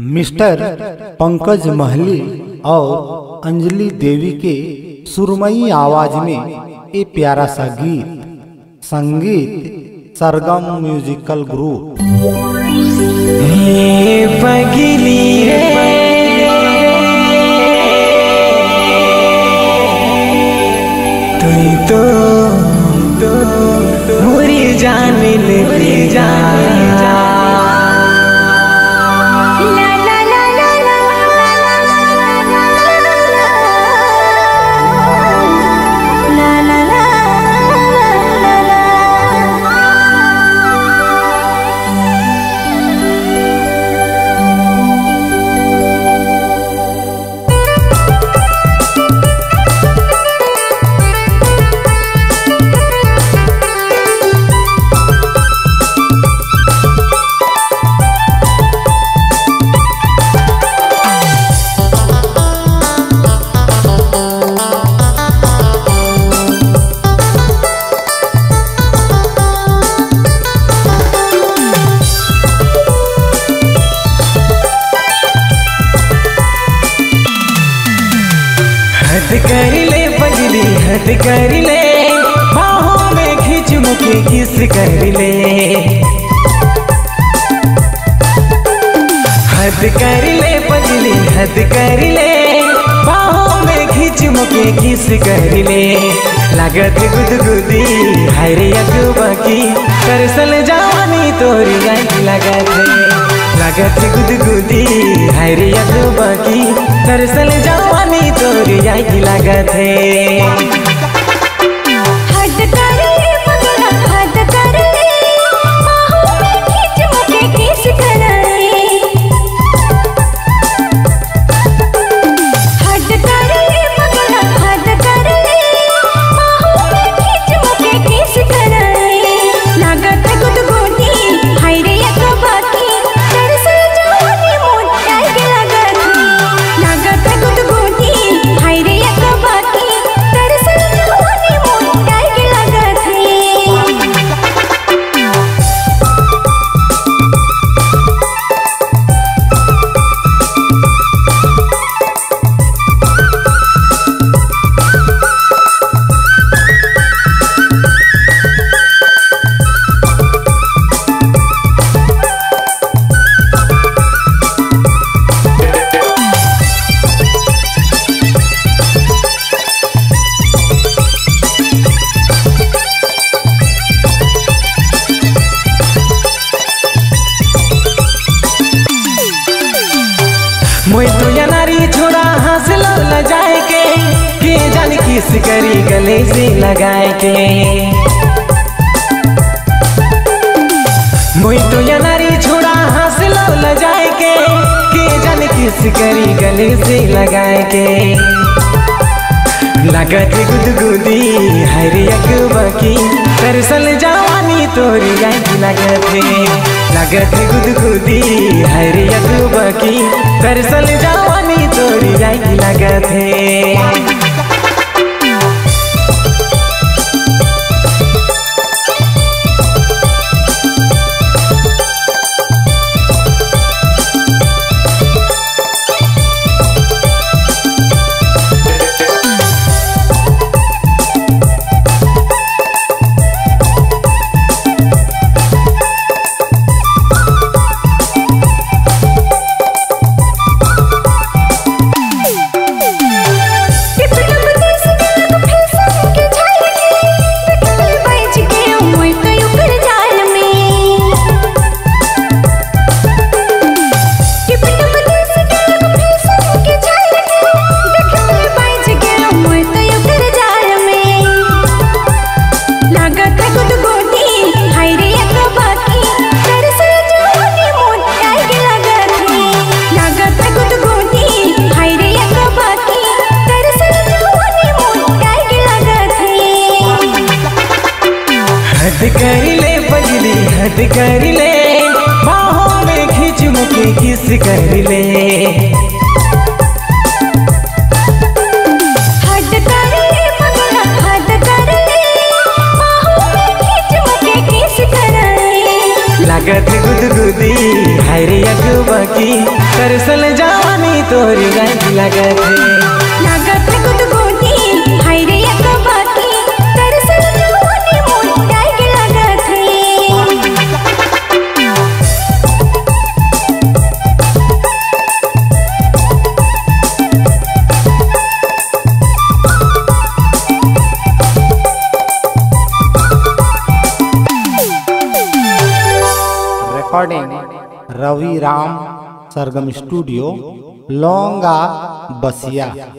Mister Pankaj Mahali और अंजलि देवी के सुरमई आवाज में ये प्यारा सा गीत संगीत सरगम म्यूजिकल ग्रुप। हे पगली रे तुई तो मोरी जान ले जा कर ले बाहों में खींच मुके किस कर ले हद कर ले पगली हद कर ले बाहों में खींच मुके किस कर ले लागत गुदगुदी हरे अकबर की करसल जानी तोरी गाई लागत गुदगुदी हरे अकबर की करसल जानी तोरी गाई लागत है। किस करी गले से लगाए के मुई तो या नारी छोड़ा हासिल ल जाए के जाने किस करी गले से लगाए के लागत गुदगुदी हरे अकबर की तरसल जवानी तोरी गाई लागत गुदगुदी हरे अकबर की तरसल जवानी तोरी गाई लागत है। हद कर ले पगली हद कर ले बाहों में खींच मुके किस कर ले हद कर ले पगला हद कर ले बाहों में खींच मुके किस कर ले लागत गुदगुदी हरे अगुआ की तरसल जवानी तोरी गायक लागत लागत गुदगुदी हरे अगुआ की तरसल जवानी मोर गायक लागत। रिकॉर्डिंग रवि राम सरगम स्टूडियो, लोंगा बसिया।